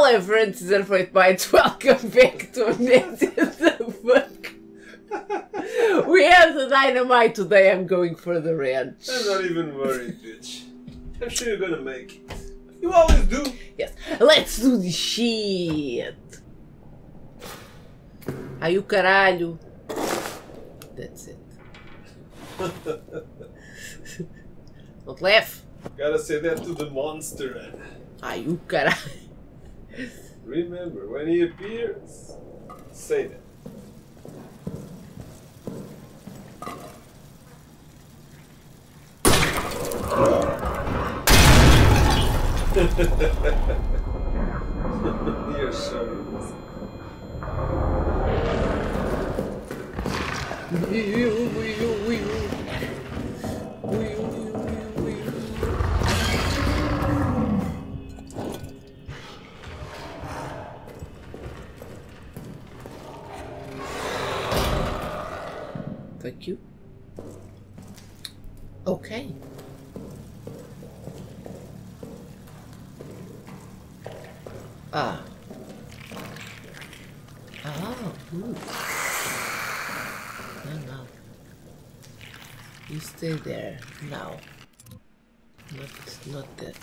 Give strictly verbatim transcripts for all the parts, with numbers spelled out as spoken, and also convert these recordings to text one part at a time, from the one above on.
Hello friends, it's Henri Clément Bouchet. Welcome back to Amnesia The Bunker. We have the dynamite today. I'm going for the ranch. I'm not even worried, bitch. I'm sure you're gonna make it. You always do. Yes. Let's do this shit. Aí o caralho. That's it. Don't laugh. Gotta say that to the monster. Aí o caralho. Remember, when he appears, say that. You're showing us. Thank you. Okay. Ah. Oh. Ooh. No, no. You stay there now. Not, not that.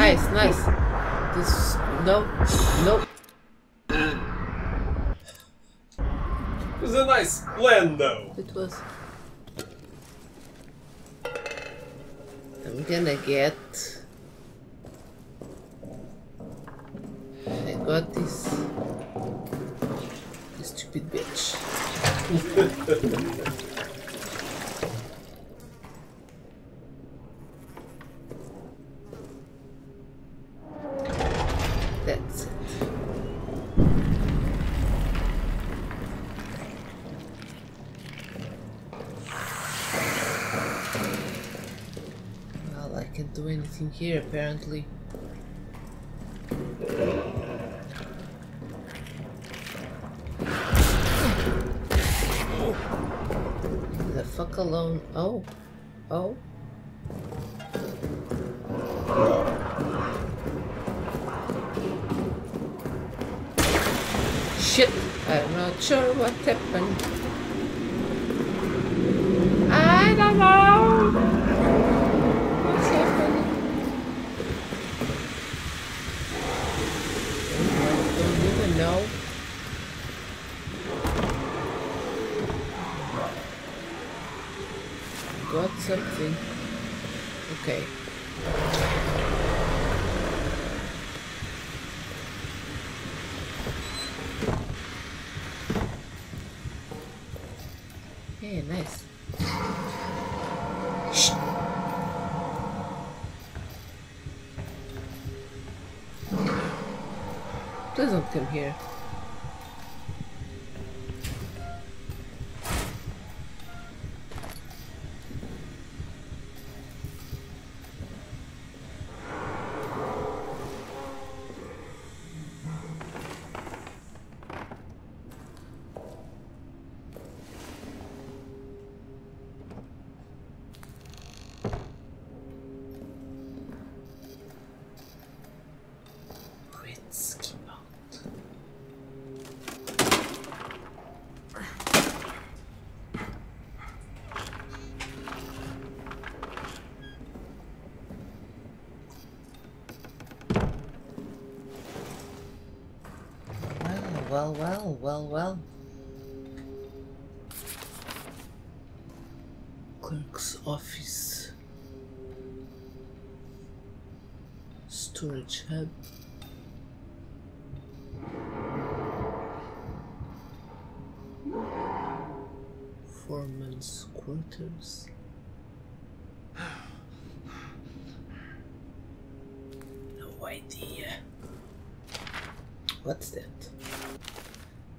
Nice, nice. This no, no. It was a nice plan, though. It was. I'm gonna get. I got this. This stupid bitch. That's it. Well, I can't do anything here apparently. Leave the fuck alone. Oh, oh. Shit, I'm not sure what happened. I don't know what's happening. I don't even know. Got something. Okay. Yeah, nice. Shh. Please don't come here. Well, well, well, well. Clerk's office. Storage hub. Foreman's quarters. No idea. What's that?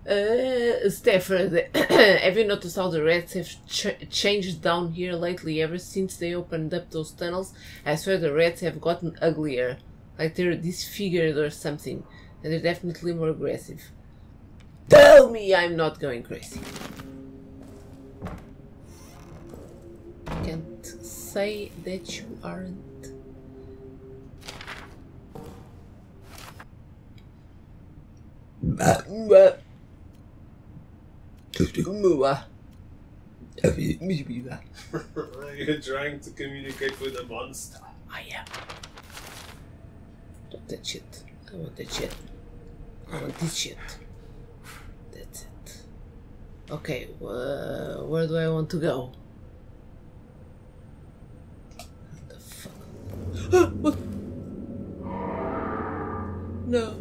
Uh, Steph, have you noticed how the rats have ch changed down here lately? Ever since they opened up those tunnels, I swear the rats have gotten uglier. Like they're disfigured or something. And they're definitely more aggressive. Tell me I'm not going crazy. Can't say that you aren't. You're trying to communicate with a monster. I am. Don't that shit. I want that shit. I want this shit. That's it. Okay, uh, where do I want to go? What the fuck? Ah, what? No.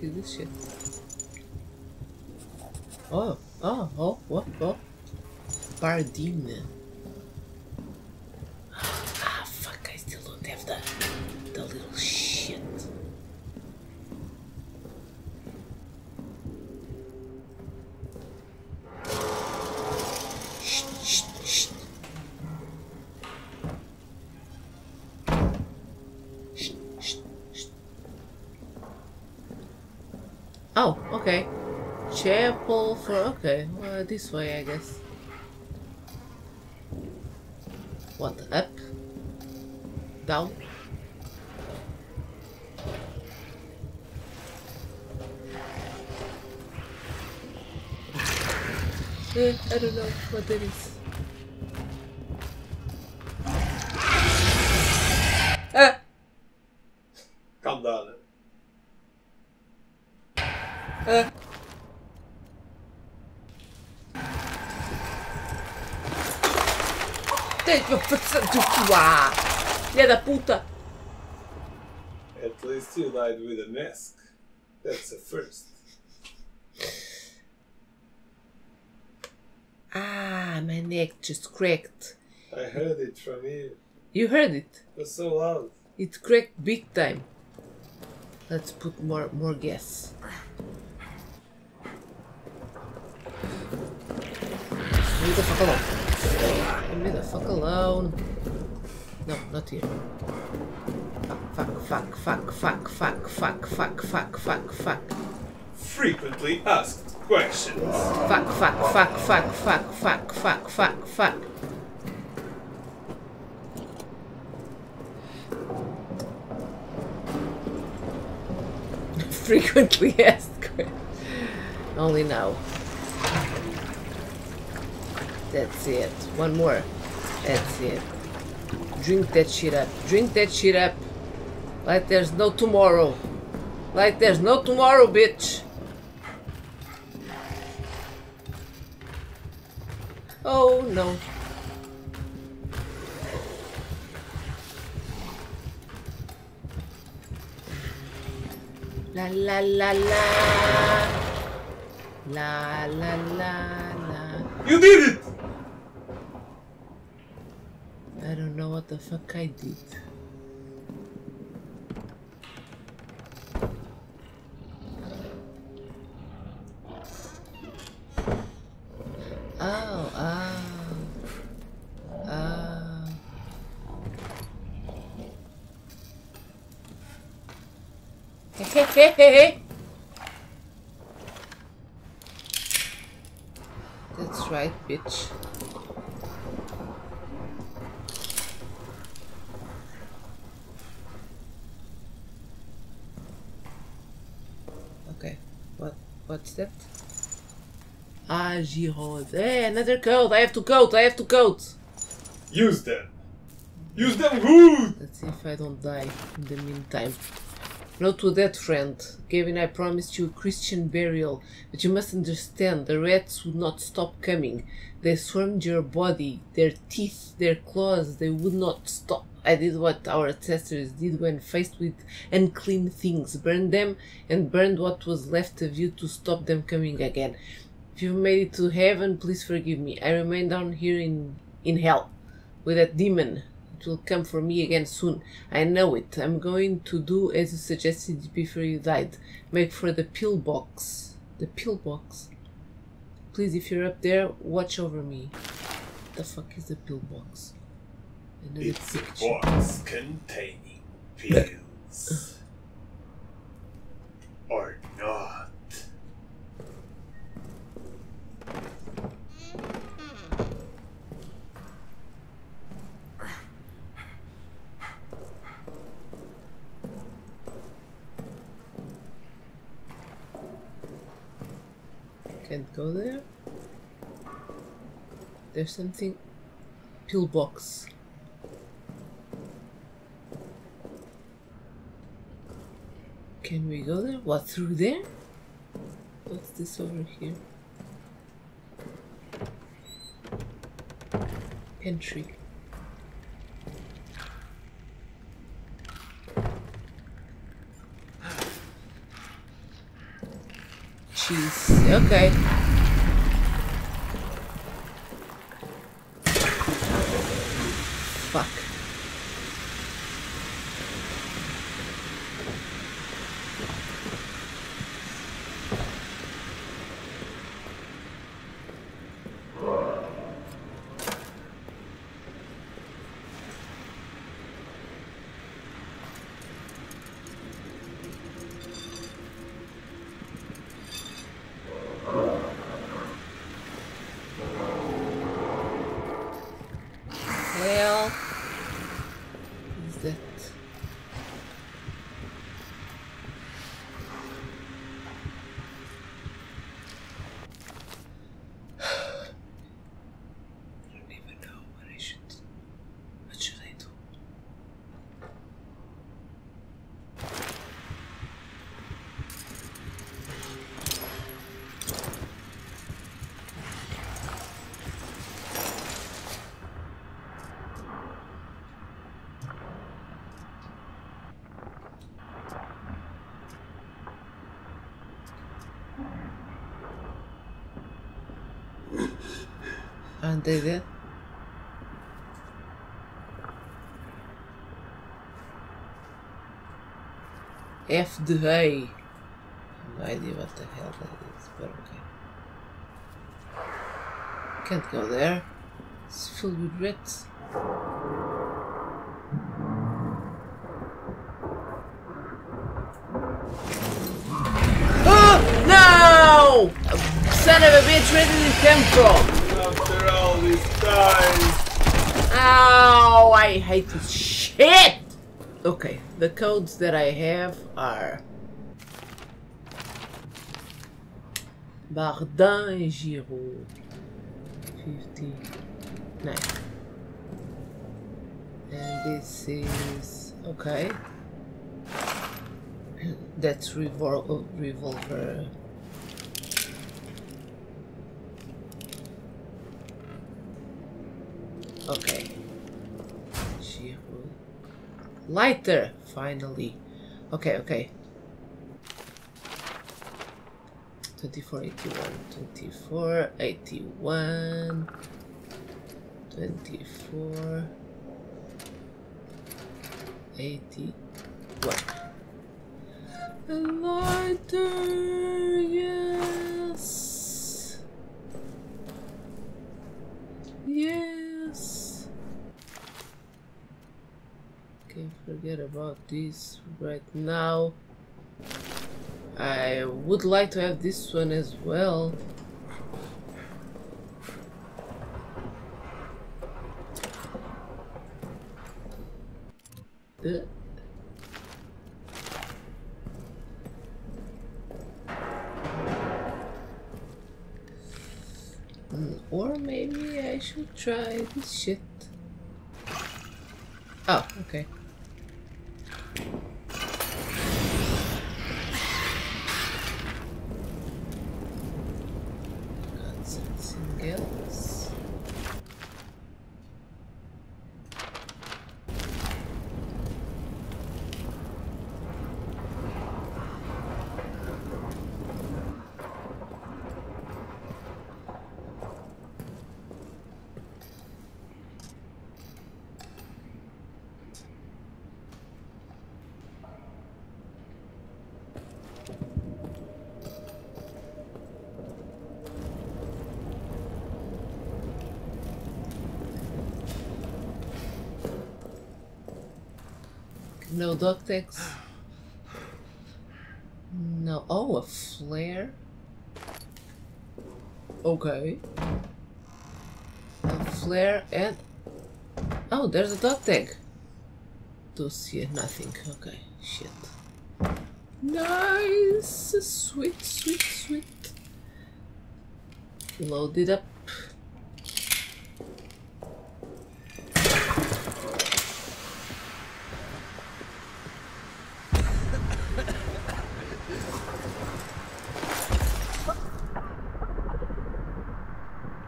Is this shit? Oh, oh, oh, what, oh, Bardina. Ah, fuck! I still don't have the the little shit. Shh, shh, shh. Oh, okay. Chapel for... okay, well, this way, I guess. What? Up? Down? Eh, I don't know what that is. Ah! Calm down. Uh. At least you died with a mask. That's a first. Ah, my neck just cracked. I heard it from you. You heard it? It was so loud. It cracked big time. Let's put more more gas. Leave the fuck alone. Leave the fuck alone. No, not here. Fuck, fuck, fuck, fuck, fuck, fuck, fuck, fuck, fuck, fuck. Frequently asked questions. Fuck, fuck, fuck, fuck, fuck, fuck, fuck, fuck, fuck. Frequently asked questions. Only now. That's it. One more. That's it. Drink that shit up. Drink that shit up. Like there's no tomorrow. Like there's no tomorrow, bitch. Oh no. La la la la. La la la la. You did it! I don't know what the fuck I did. Oh, ah, ah. Hey, hey, hey, hey, hey. That's right, bitch. What's that? Ah, Girod. Hey, another code. I have to code. I have to code. Use them. Use them good. Let's see if I don't die in the meantime. No to that, friend. Gavin, I promised you Christian burial. But you must understand, the rats would not stop coming. They swarmed your body. Their teeth, their claws, they would not stop. I did what our ancestors did when faced with unclean things, burned them and burned what was left of you to stop them coming again. If you've made it to heaven, please forgive me. I remain down here in, in hell with that demon. It will come for me again soon. I know it. I'm going to do as you suggested before you died. Make for the pill box. The pill box? Please, if you're up there, watch over me. What the fuck is the pill box? Another it's picture. A box containing pills. Or not. Can't go there. There's something. Pillbox. Can we go there? What, through there? What's this over here? Pantry. Cheese. Okay. Fuck. Aren't they there? F the hay. No idea what the hell that is, but okay. Can't go there. It's filled with rats. Oh no! Son of a bitch, where did it come from? After all this time. Ow, I hate this shit. Okay, the codes that I have are Bardin and Giraud. fifty-nine. And this is okay. That's revol revolver. Okay. Lighter! Finally. Okay, okay. twenty-four, eighty-one, twenty-four, eighty-one, twenty-four, eighty-one. A lighter! Yes! Yes! Forget about this right now. I would like to have this one as well. Uh. Or maybe I should try this shit. Oh, okay. No ductex. No. Oh, a flare. Okay. A flare and... Oh, there's a dog tag. Don't see nothing. Okay, shit. Nice! Sweet, sweet, sweet. Load it up.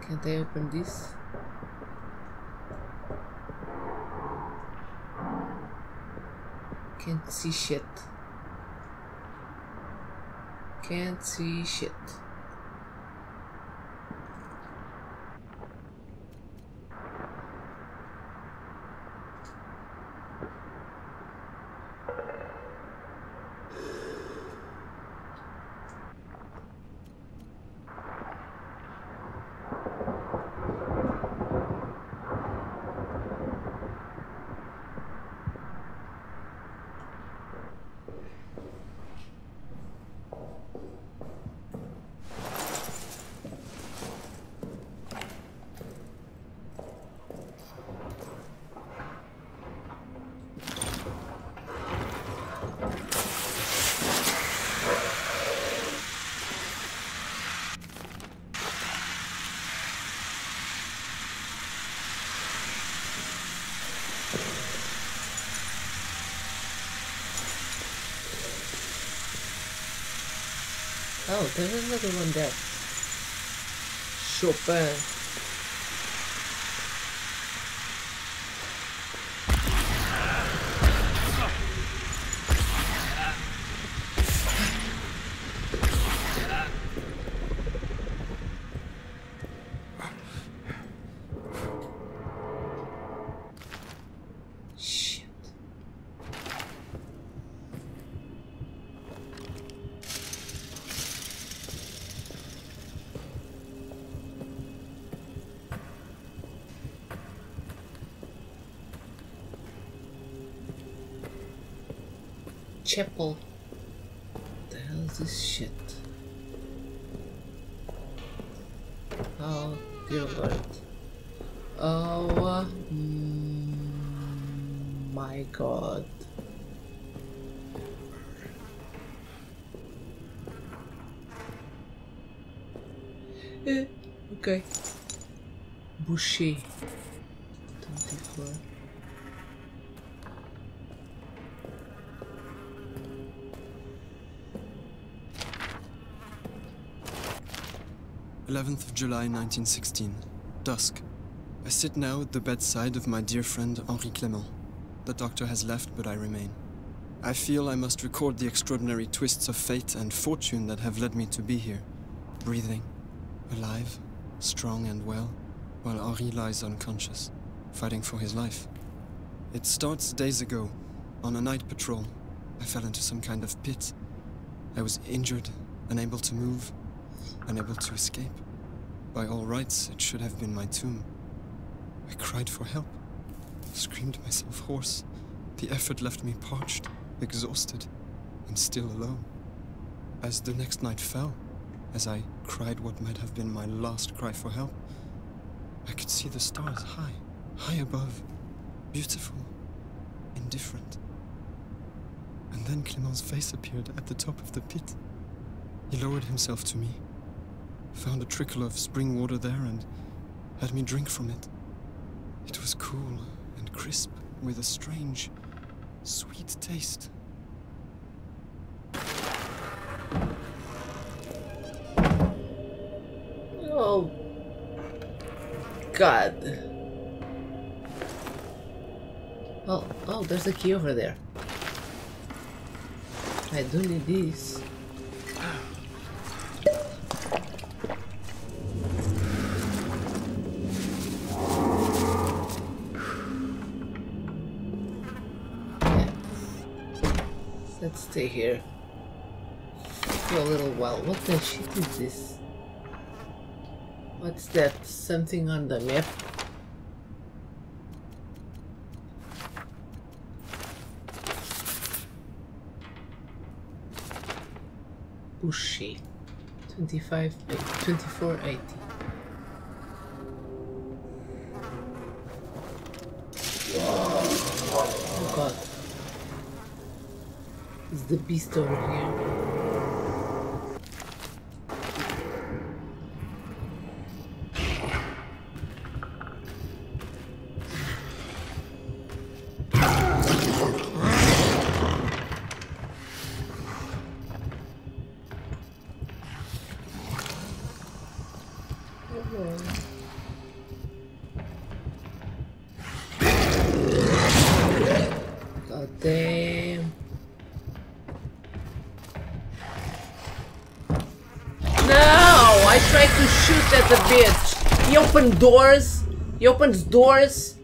Can't I open this? Can't see shit. Can't see shit. Oh, there's another one there. Chopin. Chapel. What the hell is this shit? Oh dear Lord. Oh uh, mm, my God. Eh, okay. Bouchet. twenty-four. eleventh of July nineteen sixteen, dusk. I sit now at the bedside of my dear friend Henri Clément. The doctor has left, but I remain. I feel I must record the extraordinary twists of fate and fortune that have led me to be here, breathing, alive, strong and well, while Henri lies unconscious, fighting for his life. It starts days ago, on a night patrol. I fell into some kind of pit. I was injured, unable to move, unable to escape. By all rights, it should have been my tomb. I cried for help, screamed myself hoarse. The effort left me parched, exhausted, and still alone. As the next night fell, as I cried what might have been my last cry for help, I could see the stars high, high above, beautiful, indifferent. And then Clément's face appeared at the top of the pit. He lowered himself to me, found a trickle of spring water there and had me drink from it. It was cool and crisp with a strange, sweet taste. Oh, God. Oh, oh, there's a key over there. I do need these. Let's stay here for a little while. What the shit is this? What's that? Something on the map? Bouchet, twenty-five, twenty-four eighty. Oh god, it's the beast over here. Doors. He opens doors.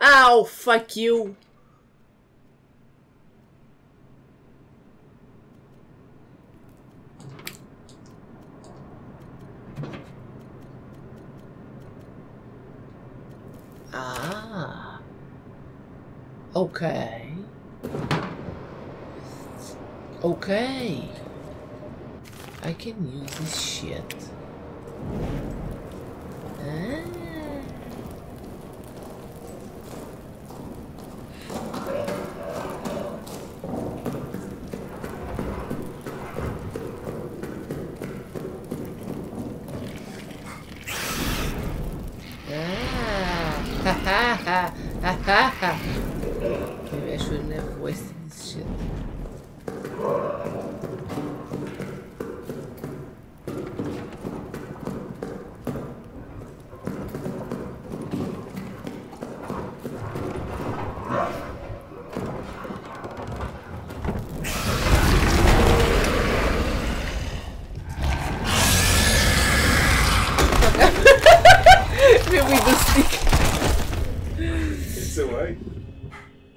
Ow, fuck you. Ah. Okay. Okay. I can use this shit.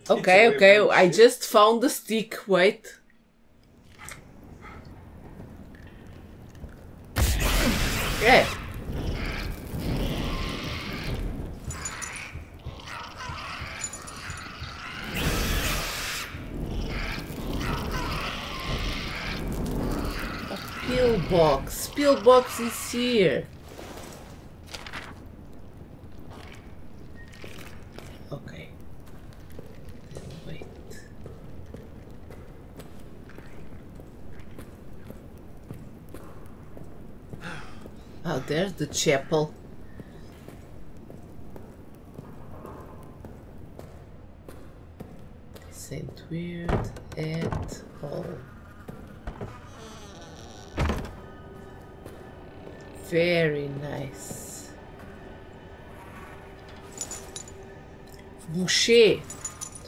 Okay, okay, I just found the stick, wait. Yeah. A pill box. Pill box is here. There's the chapel. Saint Weird at all. Very nice. Bouchet,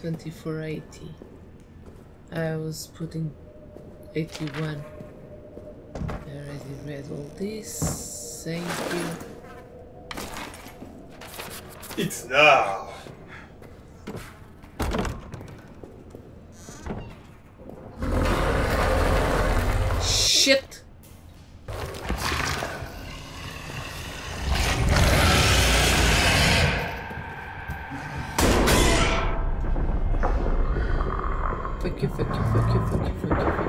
twenty-four eighty. I was putting eighty-one. I already read all this. Thank you. It's now. Shit. Fuck you, fuck you, fuck you, fuck you, fuck you, fuck you, fuck you,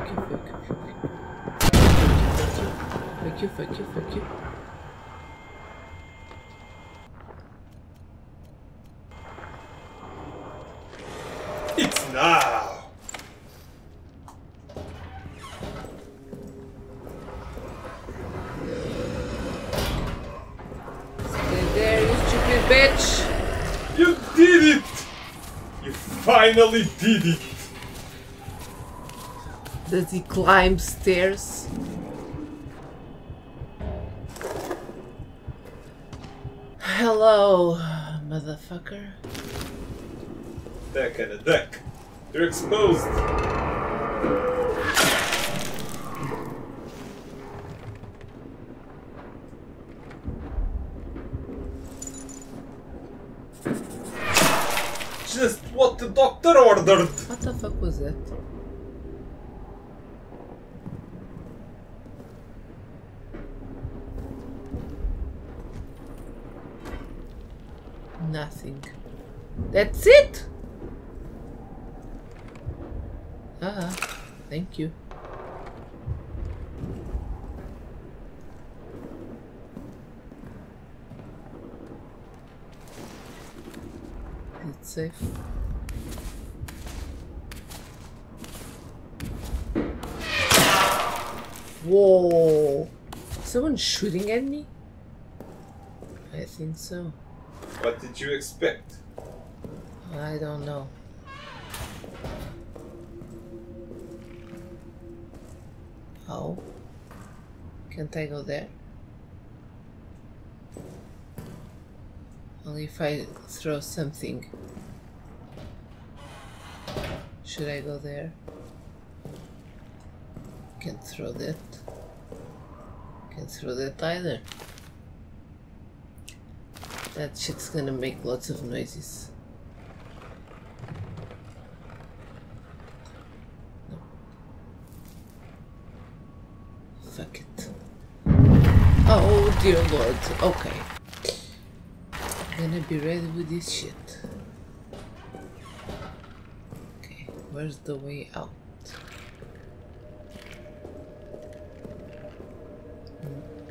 fuck you, fuck you. Finally did it! Does he climb stairs? Hello, motherfucker. Deck and a deck. You're exposed. Ordered. What the fuck was that? Nothing. That's it? Ah, thank you. safe. Whoa! Is someone shooting at me? I think so. What did you expect? I don't know. How? Can't I go there? Only if I throw something. Should I go there? Can't throw that. Can't throw that either. That shit's gonna make lots of noises. No. Fuck it. Oh dear Lord. Okay. Gonna be ready with this shit. Okay, where's the way out?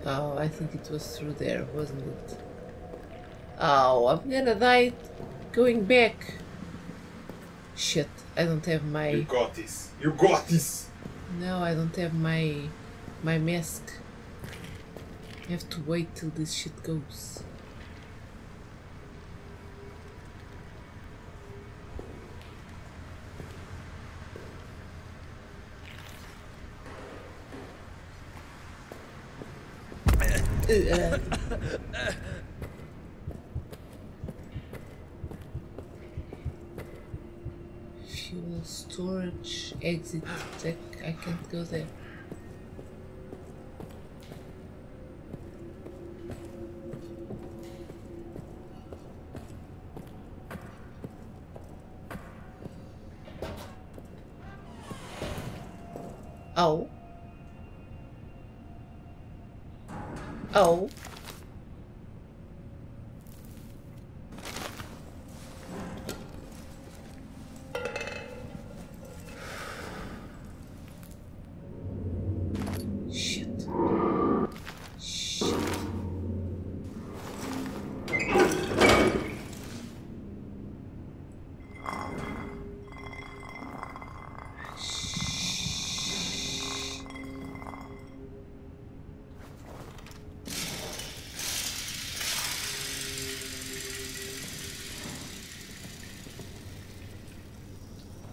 Oh, I think it was through there, wasn't it? Oh, I'm gonna die going back. Shit, I don't have my... You got this. You got this. No, I don't have my my mask. I have to wait till this shit goes. Uh, fuel storage exit deck. I can't go there. Oh. Oh. Shit. Shit.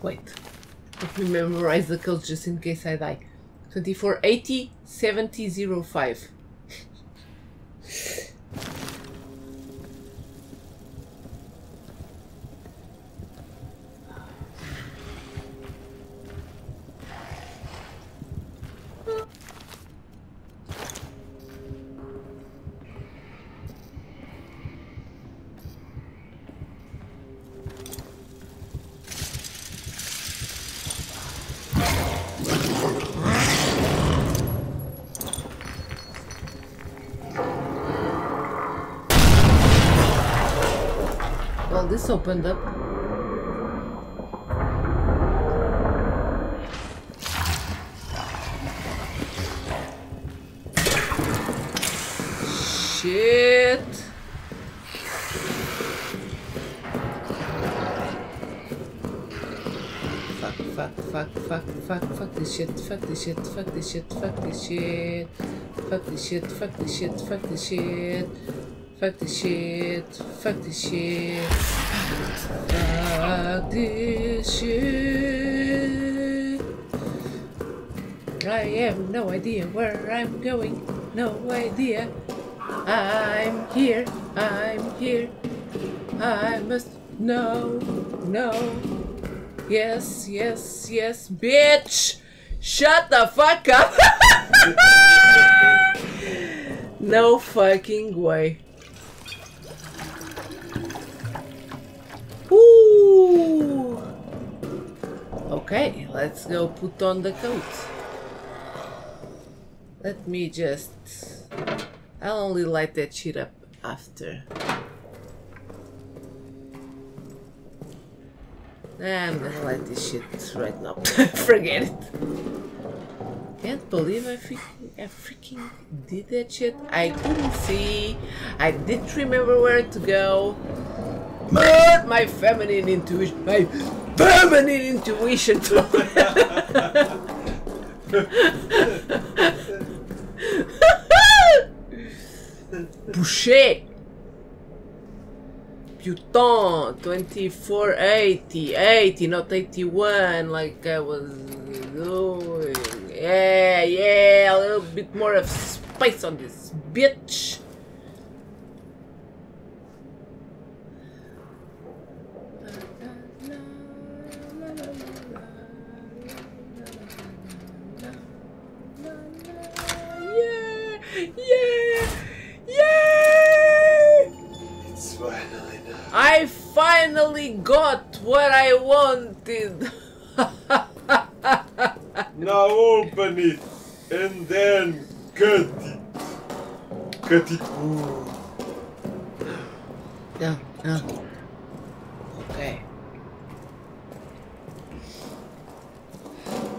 Wait, let me memorize the code just in case I die. twenty-four eighty seventy oh five. This opened up. Shit. Fuck, fuck, fuck, fuck, fuck, fuck this shit, fuck this shit, fuck this shit, fuck this shit, fuck this shit, fuck this shit, fuck this shit. Fuck this shit, fuck this shit, fuck this shit. I have no idea where I'm going, no idea. I'm here, I'm here. I must know, no. Yes, yes, yes, bitch! Shut the fuck up! No fucking way. Ooh. Okay, let's go put on the coat. Let me just... I'll only light that shit up after. I'm gonna light this shit right now. Forget it. Can't believe I freaking, I freaking did that shit. I couldn't see. I didn't remember where to go. but my feminine intuition, my feminine intuition. Bouchet. Putain, twenty-four eighty, eighty, not eighty-one, like I was doing. Yeah, yeah, a little bit more of spice on this bitch. Yeah, yeah, yeah. It's fine. I finally got what I wanted! Now open it and then cut it! Cut it! Ooh. Yeah, yeah. Okay.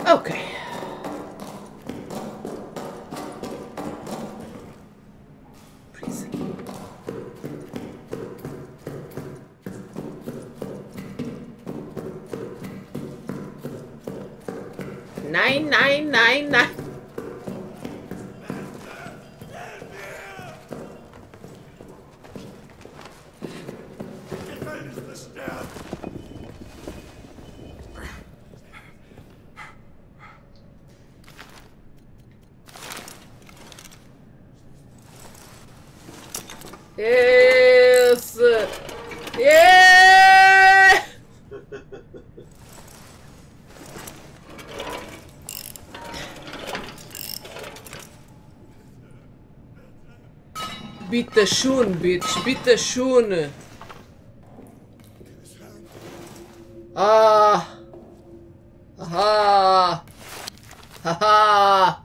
Okay. Nine, nine, nine, nine. Yes. Yeah. Beat the shoon, bitch. Beat the shoon. Ah. Aha. Haha. Ah.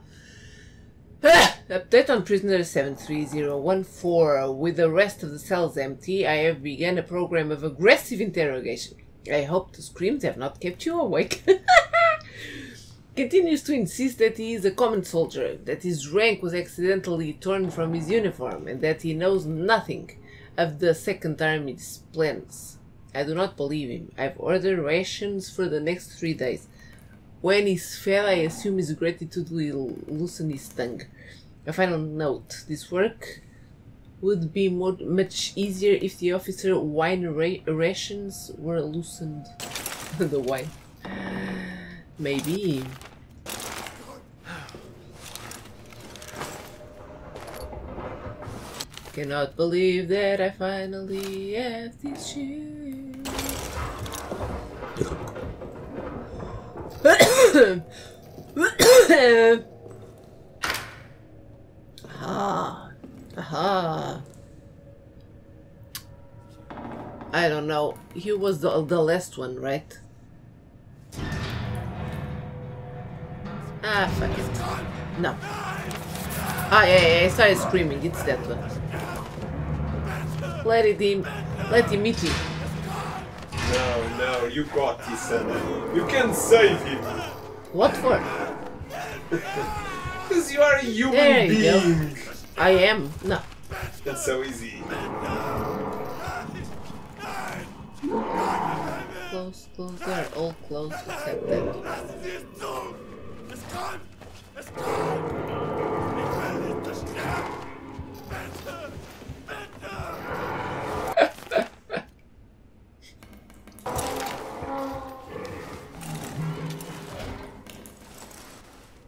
Update on prisoner seven three zero one four. With the rest of the cells empty, I have begun a program of aggressive interrogation. I hope the screams have not kept you awake. Continues to insist that he is a common soldier, that his rank was accidentally torn from his uniform, and that he knows nothing of the Second Army's plans. I do not believe him. I've ordered rations for the next three days. When he's fed, I assume his gratitude will loosen his tongue. A final note. This work would be more, much easier if the officer wine ra rations were loosened. The wine. Maybe. Cannot believe that I finally have these shoes. Aha. Aha. I don't know. He was the, the last one, right? Ah, fuck it. No. Ah, yeah, yeah, I started screaming. It's that one. Let it in. Let him eat you. No, no, you got this, son. You can save him. What for? Because you are a human there you being. Go. I am. No. That's so easy. Close, close. They are all close except that.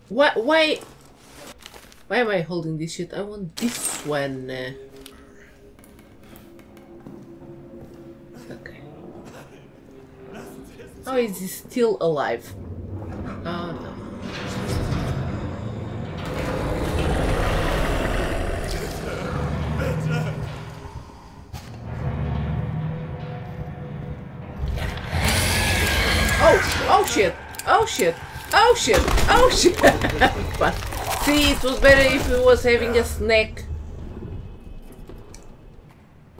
Why, why, why am I holding this shit? I want this one. Okay. How is he still alive? Oh no. Oh shit! Oh shit! Oh shit! Oh shit! But see, it was better if he was having a snack.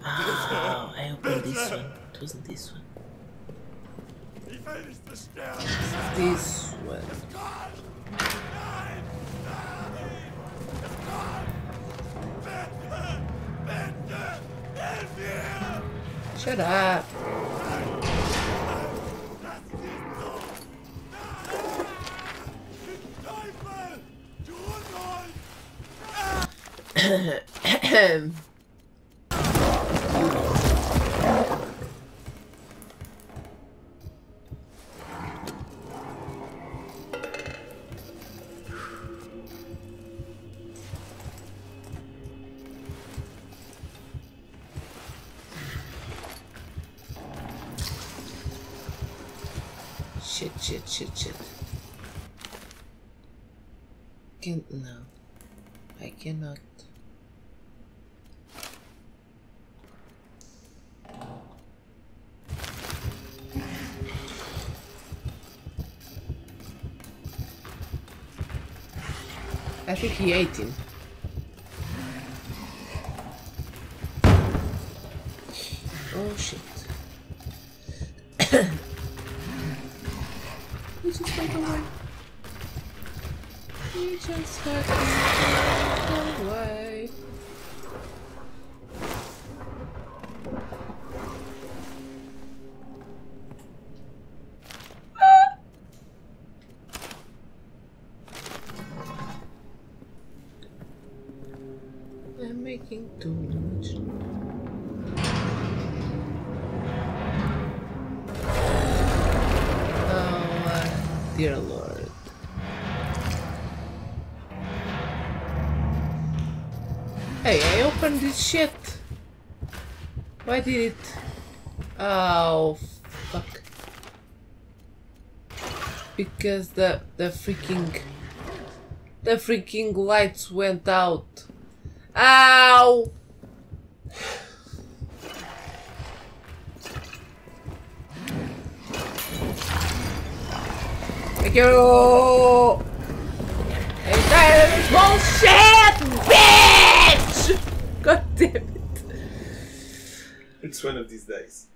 Oh, I opened this one. It wasn't this one. This one. Shut up! Shit, shit, shit, shit. Can't, no. I cannot. I think he ate him. Oh shit. He just went away. He just went away. I'm making too much. Dear Lord. Hey, I opened this shit. Why did it? Oh fuck. Because the the freaking the freaking lights went out. Ow. Yo, I'm tired of this bullshit, bitch! God damn it. It's one of these days.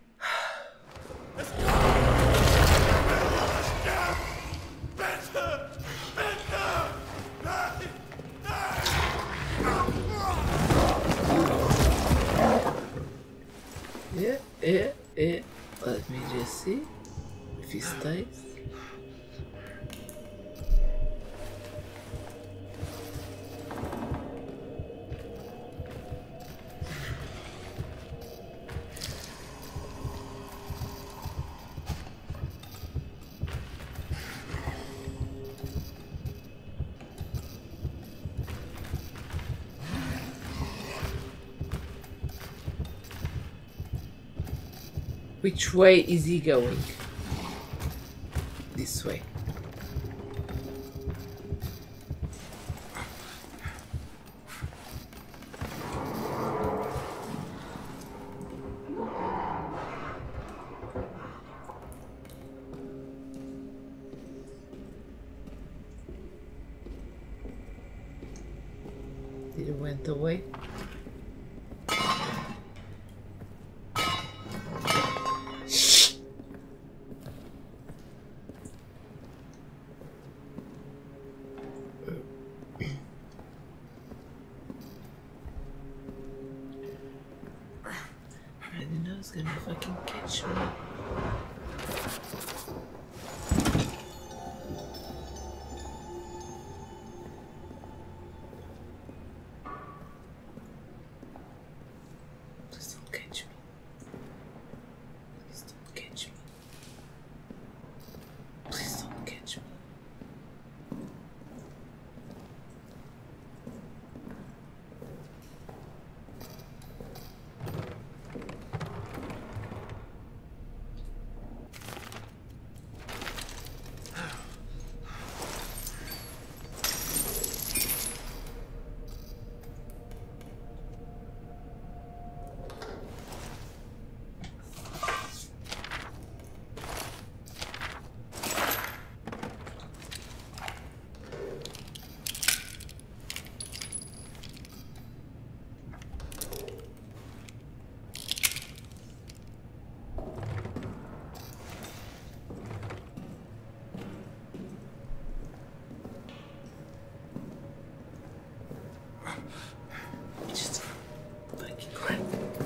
Yeah, yeah, yeah. Let me just see if he stays. Which way is he going? This way. It went away.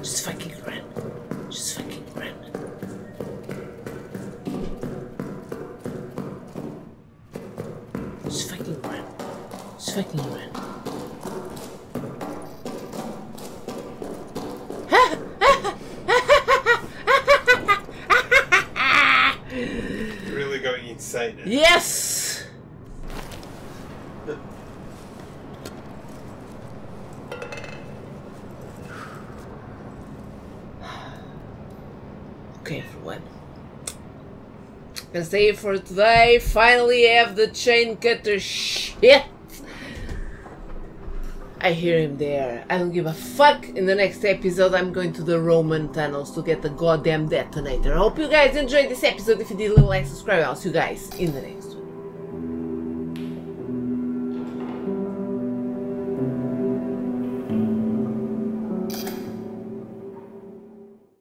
Just fucking run. Just fucking run. Yes! Okay, everyone. That's it for today. Finally have the chain cutter shit. I hear him there. I don't give a fuck. In the next episode, I'm going to the Roman tunnels to get the goddamn detonator. I hope you guys enjoyed this episode. If you did, leave a like, subscribe. I'll see you guys in the next one.